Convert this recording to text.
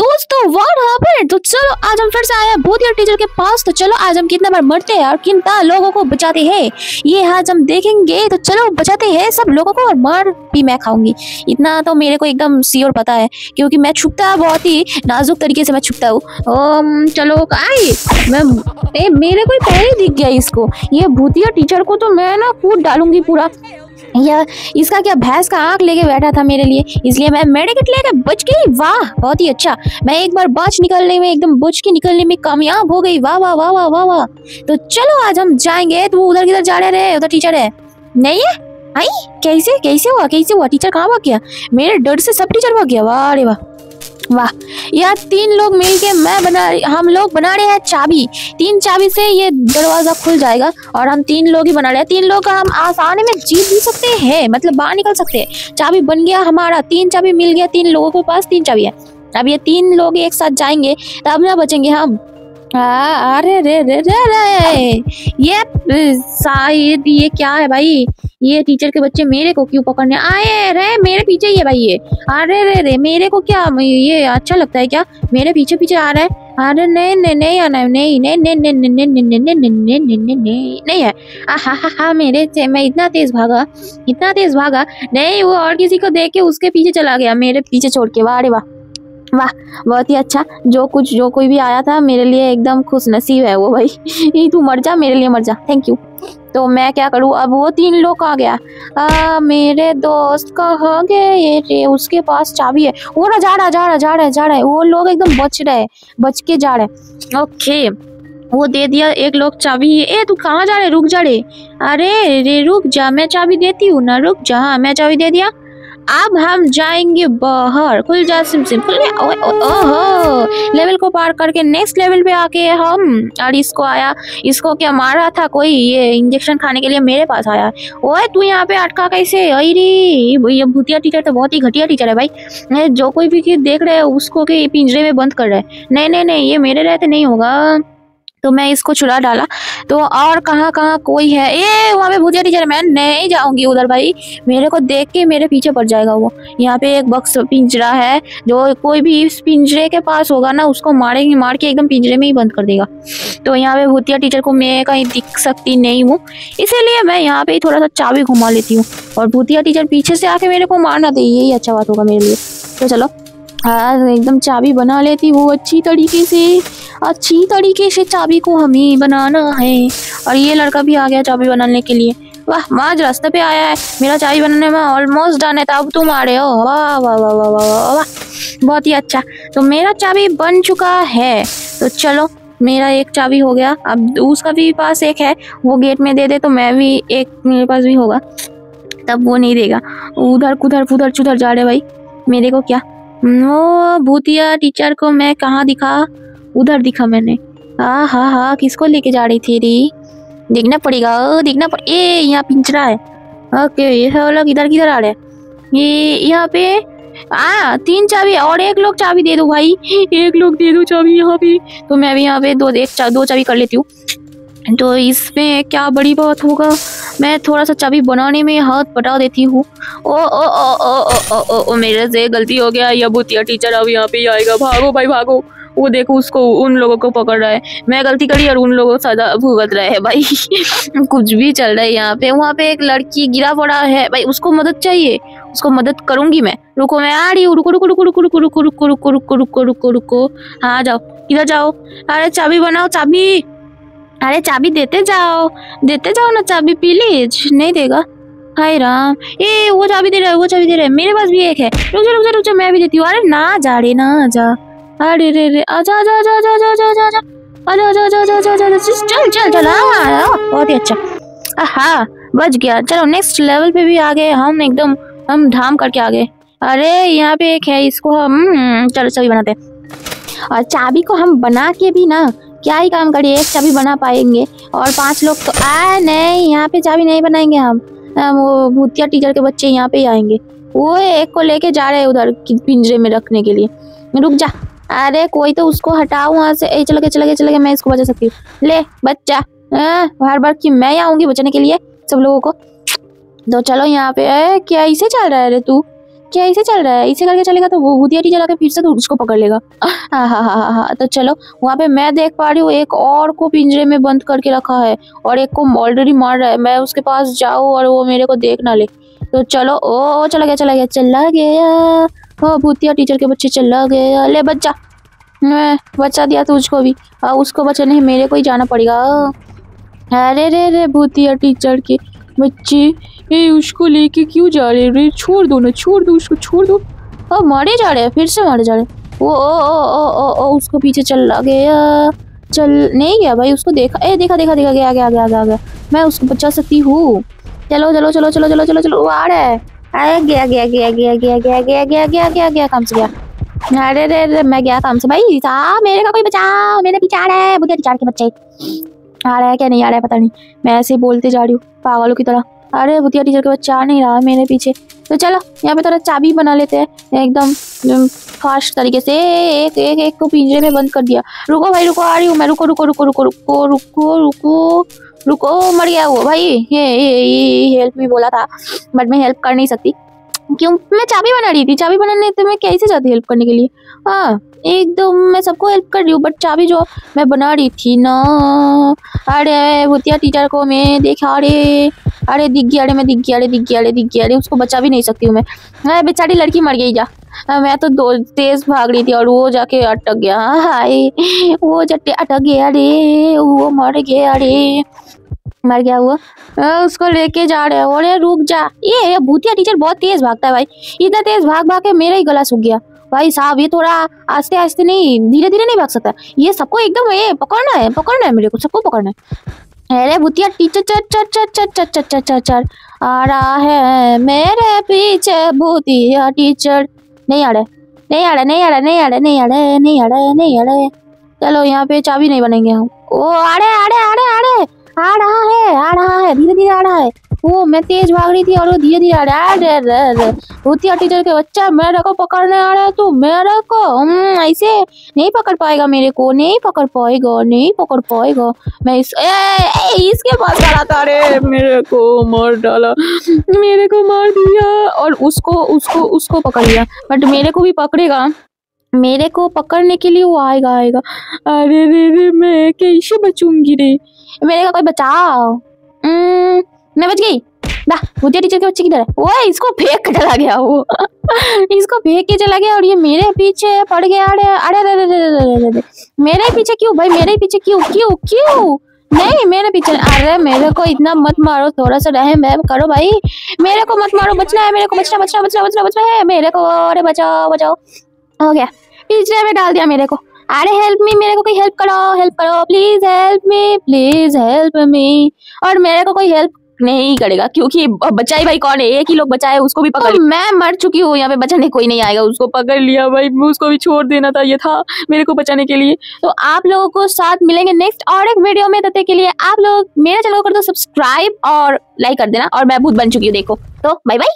दोस्तों what happened, तो चलो आज हम फिर से आए हैं भूतिया टीचर के पास। तो चलो आज हम कितने बार मरते हैं और कितना लोगों को बचाते हैं ये आज हम देखेंगे। तो चलो बचाते हैं सब लोगों को और मार भी मैं खाऊंगी, इतना तो मेरे को एकदम श्योर पता है, क्योंकि मैं छुपता बहुत ही नाजुक तरीके से मैं छुपता हूँ। चलो आई मैं मेरे को पहले दिख गया इसको, ये भूतिया टीचर को तो मैं ना कूद डालूंगी पूरा। या इसका क्या भैंस का आँख लेके बैठा था मेरे लिए, इसलिए मैं मेडिकेट लेकर बच गई। वाह बहुत ही अच्छा, मैं एक बार बच निकलने में एकदम बच के निकलने में कामयाब हो गई। वाह वाह वाह वाह वाह वाह। तो चलो आज हम जाएंगे। तो उधर किधर जा रहे हैं? उधर टीचर है नहीं है? आई कैसे कैसे हुआ टीचर कहाँ भाग गया? मेरे डर से सब टीचर भाग गया। वाह अरे वाह वाह, यार तीन लोग मिल के हम लोग बना रहे हैं चाबी। तीन चाबी से ये दरवाजा खुल जाएगा और हम तीन लोग ही बना रहे हैं। तीन लोग का हम आसानी में जीत भी सकते हैं, मतलब बाहर निकल सकते हैं। चाबी बन गया हमारा, तीन चाबी मिल गया, तीन लोगों के पास तीन चाबी है। अब ये तीन लोग एक साथ जाएंगे तब ना बचेंगे हम। अरे रे रे रे, ये शायद ये क्या है भाई? ये टीचर के बच्चे मेरे को क्यों पकड़ने आए रे? मेरे पीछे ये भाई ये, अरे रे रे, मेरे को क्या ये अच्छा लगता है क्या? मेरे पीछे पीछे आ रहा है। अरे नहीं नहीं नहीं आना, नहीं नहीं नहीं नहीं नहीं नहीं नहीं नहीं नहीं है। आहा मेरे से मैं इतना तेज भागा नहीं, वो और किसी को देख के उसके पीछे चला गया मेरे पीछे छोड़ के। वाह अरे वाह वाह बहुत ही अच्छा, जो कोई भी आया था मेरे लिए एकदम खुश नसीब है वो भाई। तू मर जा मेरे लिए, मर जा, थैंक यू। तो मैं क्या करूँ अब? वो तीन लोग कहाँ गया? मेरे दोस्त कहाँ गए रे? उसके पास चाबी है, वो ना जा रहा है। वो लोग एकदम बच के जा रहे। ओके वो दे दिया एक लोग चाबी। ए तू कहाँ जा रहे? रुक जा रे, अरे रे रुक जा, मैं चाबी देती हूँ ना, रुक जा। हाँ मैं चाबी दे दिया। अब हम जाएंगे बाहर। खुल जा सिम खुल गया। ओहो लेवल को पार करके नेक्स्ट लेवल पे आके हम, और इसको क्या मारा था कोई, ये इंजेक्शन खाने के लिए मेरे पास आया। ओए तू यहाँ पे अटका कैसे? ये भूतिया टीचर तो बहुत ही घटिया टीचर है भाई, जो कोई भी देख रहे है उसको के पिंजरे में बंद कर रहा है। नहीं ये मेरे रहते नहीं होगा, तो मैं इसको छुड़ा डाला। तो और कहाँ कोई है? ए वहाँ पे भूतिया टीचर, मैं नहीं जाऊंगी उधर भाई, मेरे को देख के मेरे पीछे पड़ जाएगा वो। यहाँ पे एक बक्स पिंजरा है, जो कोई भी इस पिंजरे के पास होगा ना उसको मारेंगे, मार के एकदम पिंजरे में ही बंद कर देगा। तो यहाँ पे भूतिया टीचर को मैं कहीं दिख सकती नहीं हूँ, इसीलिए मैं यहाँ पे थोड़ा सा चाबी घुमा लेती हूँ और भूतिया टीचर पीछे से आके मेरे को मारना दे, यही अच्छा बात होगा मेरे लिए। तो चलो एकदम चाबी बना लेती हूँ अच्छी तरीके से चाबी को हमें बनाना है। और ये लड़का भी आ गया चाबी बनाने के लिए। वाह माज रास्ते पे आया है, मेरा चाबी बनाने में ऑलमोस्ट डन है, तब तुम आ रहे हो। वाह वाह वाह वाह वाह वाह बहुत ही अच्छा। तो मेरा चाबी बन चुका है। तो चलो मेरा एक चाबी हो गया, अब उसका भी पास एक है, वो गेट में दे दे तो मैं भी एक, मेरे पास भी होगा, तब वो नहीं देगा। उधर कुधर फुधर चुधर जा रहे भाई, मेरे को क्या वो भूतिया टीचर को मैं कहाँ दिखा? उधर दिखा मैंने। हाँ किसको लेके जा रही थी री? देखना पड़ेगा। ए यहाँ पिंजरा है। ओके ये सब लोग इधर आ रहे हैं। ये यहाँ पे तीन चाबी और एक लोग चाबी दे दो भाई, एक लोग दे दो चाबी यहाँ पे। तो मैं भी यहाँ पे दो चाबी कर लेती हूँ। तो इसमें क्या बड़ी बात होगा, मैं थोड़ा सा चाबी बनाने में हाथ बटा देती हूँ। ओ ओ ओ ओ ओ ओ मेरे से गलती हो गया, यह भूतिया टीचर अब यहाँ पे आएगा। भागो भाई भागो, वो देखो उसको, उन लोगों को पकड़ रहा है। मैं गलती करी और उन लोगों सजा भुगत रहे हैं भाई। कुछ भी चल रहा है यहाँ पे। वहाँ पे एक लड़की गिरा पड़ा है भाई, उसको मदद चाहिए, उसको मदद करूंगी मैं। रुको मैं आ रही हूँ। रुको। हाँ जाओ इधर जाओ। अरे चाबी बनाओ चाबी, अरे चाबी देते जाओ ना चाबी प्लीज। नहीं देगा हाय राम। ए वो चाबी दे रहा है। मेरे पास भी एक है। रुक जा मैं भी देती हूँ। अरे ना जा। अरे रे आजा चल। बहुत ही अच्छा, हाँ बच गया। चलो नेक्स्ट लेवल पे भी आ गए हम, एकदम हम धाम करके आ गए। अरे यहाँ पे एक है, इसको हम चलो चाबी बनाते हैं। और चाबी को हम बना के भी ना क्या ही काम करिए, एक चाबी बना पाएंगे और पांच लोग तो आए नहीं। यहाँ पे चाबी नहीं बनाएंगे हम वो भूतिया टीचर के बच्चे यहाँ पे ही आएंगे। वो एक को लेके जा रहे हैं उधर पिंजरे में रखने के लिए। रुक जा, अरे कोई तो उसको हटाओ वहाँ से। चले गए मैं इसको बचा सकती हूँ। ले बच्चा, बार कि मैं ही आऊँगी बचाने के लिए सब लोगों को। तो चलो यहाँ पे क्या ऐसे चल रहा है रे तू? क्या ऐसे चल रहा है, ऐसे करके चलेगा तो वो भूतियाटी जला के फिर से उसको पकड़ लेगा। हाँ, तो चलो वहाँ पे मैं देख पा रही हूँ एक और को पिंजरे में बंद करके रखा है और एक को ऑलरेडी मार रहा है। मैं उसके पास जाऊँ और वो मेरे को देख ना ले। तो चलो, ओ चला गया। ओ भूतिया टीचर के बच्चे चला गया। ले बच्चा, बच्चा दिया तुझको भी। उसको बच्चा नहीं, मेरे को ही जाना पड़ेगा। अरे रे रे, भूतिया टीचर के बच्चे ये उसको लेके क्यों जा रहे रे? छोड़ दो ना, छोड़ दो उसको। मारे जा रहे हैं, फिर से मारे जा रहे हैं। ओ उसको पीछे चला गया। चल नहीं गया भाई, उसको देखा। ए देखा, गया। मैं उसको बचा सकती हूँ। चलो। वो आ रहा है। गया काम से गया। अरे रे, मैं गया काम से। भाई साहब, मेरे का कोई बचाओ, मेरे पीछे आ रहा है भूतिया टीचर के बच्चे। आ रहा है क्या नहीं आ रहा है पता नहीं, मैं ऐसे ही बोलते जा रही हूँ पागलों की तरह। अरे भूतिया टीचर के बच्चा आ नहीं रहा मेरे पीछे। तो चलो यहाँ पे थोड़ा चाबी बना लेते हैं एकदम फास्ट तरीके से। एक को पिंजरे में बंद कर दिया। रुको भाई, रुको, आ रही हूँ मैं। रुको। मर गया वो भाई। ये हेल्प मी बोला था बट मैं हेल्प कर नहीं सकती क्यों? मैं चाबी बना रही थी। चाबी बनाने तो मैं कैसे जाती हेल्प करने के लिए? हाँ एकदम, मैं सबको हेल्प कर रही हूँ बट चाबी जो मैं बना रही थी ना। अरे भूतिया टीचर को मैं देखा। अरे दिख गया। उसको बचा भी नहीं सकती हूँ मैं। बेचारी लड़की मर गई जा। मैं तो दो तेज भाग रही थी और वो जाके अटक गया। हाय, वो जट्टे अटक गया रे, वो मर गया रे, मर गया वो। उसको लेके जा रहे हो। अरे रुक जा, ये भूतिया टीचर बहुत तेज भागता है भाई। इतना तेज भाग के मेरा ही गला सूख गया भाई साहब। ये थोड़ा आस्ते नहीं, धीरे नहीं भाग सकता ये। सबको एकदम ये पकड़ना है मेरे को, सबको पकड़ना है। अरे भूतिया टीचर चर आ रहा है मेरे पीछे। भूतिया टीचर नहीं आ रहा। चलो यहाँ पे चाबी नहीं बनेंगे हम। ओ आ रहा है धीरे आ रहा है वो। मैं तेज भाग रही थी और वो धीरे आ रहा है। भूतिया टीचर के बच्चा मेरे को पकड़ने आ रहा है। तू मेरे को ऐसे नहीं पकड़ पाएगा, मेरे को नहीं पकड़ पाएगा। मैं इसके पास चला था। अरे मेरे को मार डाला, मेरे को मार दिया और उसको पकड़ लिया। बट मेरे को भी पकड़ेगा, मेरे को पकड़ने के लिए वो आएगा। अरे रे, मैं कैसे बचूंगी रे? मेरे का कोई बचाओ। मैं बच गई। भूतिया टीचर के बच्चे किधर है? वो इसको फेंक के चला गया वो। इसको फेंक के चला गया और ये मेरे पीछे पड़ गया। अरे मेरे पीछे क्यों भाई? मेरे पीछे क्यों? नहीं मेरे पीछे। अरे मेरे को इतना मत मारो, थोड़ा सा रहम करो भाई। मेरे को मत मारो, बचना है मेरे को। बचना है मेरे को। अरे बचाओ। हो गया, पिंजरे में डाल दिया मेरे को। अरे हेल्प मी, मेरे को कोई हेल्प करो प्लीज हेल्प मी। और मेरे को कोई हेल्प नहीं करेगा क्योंकि बचाई भाई कौन है? एक ही लोग बचाए, उसको भी पकड़। मैं मर चुकी हूँ यहाँ पे, बचाने कोई नहीं आएगा। उसको पकड़ लिया भाई, उसको भी छोड़ देना था ये था मेरे को बचाने के लिए। तो आप लोगों को साथ मिलेंगे नेक्स्ट और एक वीडियो में। तब तक के लिए आप लोग मेरा चैनल कर दो सब्सक्राइब और लाइक कर देना। और मैं भूत बन चुकी हूँ देखो। तो बाय बाय।